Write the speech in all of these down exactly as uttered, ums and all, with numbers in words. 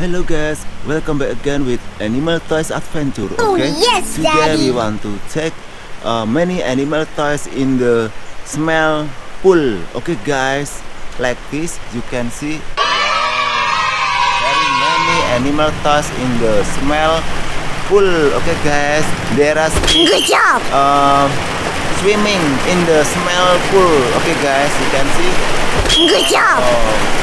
Hello guys, welcome back again with Animal Toys Adventure. Okay, oh, yes, today Daddy. We want to check uh, many animal toys in the smell pool. Okay guys, like this you can see very many animal toys in the smell pool. Okay guys, there are good job. Uh, swimming in the smell pool. Okay guys, you can see. Good job. Uh,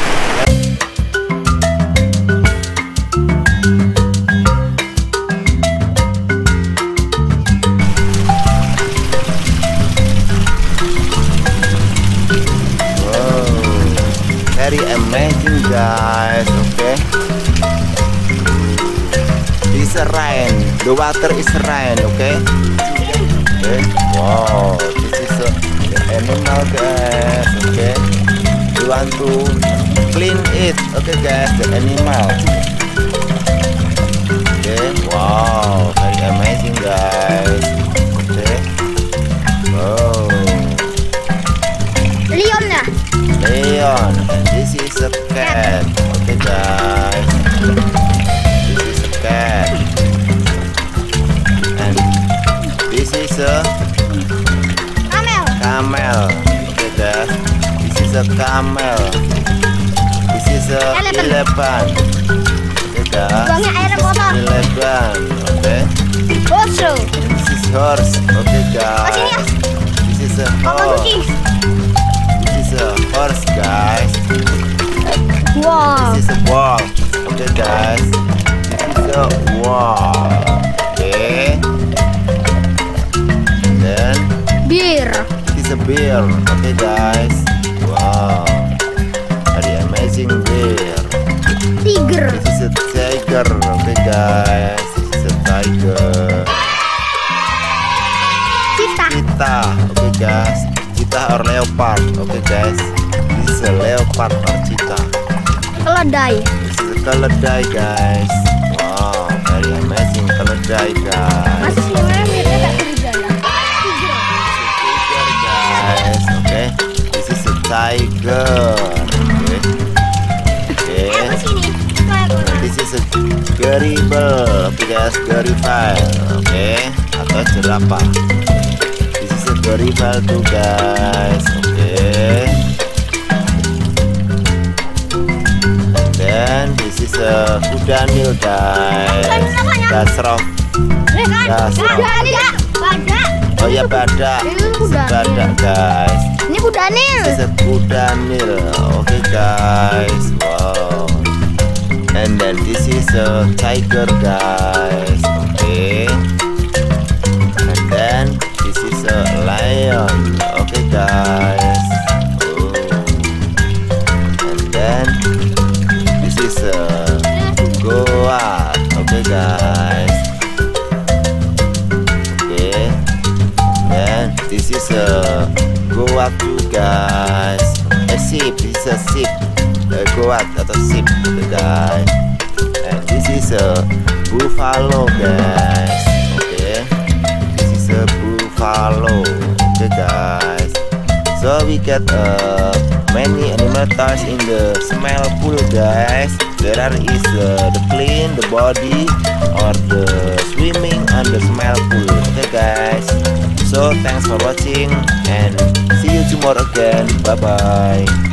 Very amazing guys, okay. It's a rain, the water is rain, okay. Okay, wow, this is a animal guys, okay. We want to clean it, okay guys, the animal. Okay, wow, very amazing guys, okay. Wow. Leon lah. Leon. This is a cat, okay guys. This is a cat, and this is a camel. Camel, okay guys. This is a camel. This is a elephant, okay guys. Elephant, okay. Horse. This is horse, okay guys. This is a horse. Horse guys. Wow. This is a wall. Okay guys. This is a wall. Okay. And then beer. This is a beer. Okay guys. Wow. Very amazing beer. Tiger. This is a tiger. Okay guys. This is a tiger. Cheetah. Cheetah. Okay guys. Cheetah or leopard, okay guys. This is a leopard or cheetah. Keledai. This is a keledai guys. Wow, very amazing keledai guys. Masih semuanya miripnya tak berjalan. Tiger guys, okay. This is a tiger. Okay. Okay. This is a gerbil, okay guys, gerbil, okay, atau jerapah. Rival tuh guys, oke. Okay. Dan this is a kuda nil guys. Dasroh. Dasroh. Oh ya badak. Badak guys. Ini kuda nil. This is a kuda nil, oke okay, guys. Wow. And then this is a tiger guys, oke. Okay. And then this is a lion, okay guys. Oh. And then this is a goa, okay guys. Okay. And this is a goat too guys. A sheep, this is a sheep. A goat atau sheep, okay guys. And this is a buffalo guys. Okay. This is a buffalo, okay guys. So we get uh, many animal toys in the smell pool guys. There are is uh, the clean, the body, or the swimming on the smell pool, okay guys. So thanks for watching and see you tomorrow again. Bye bye.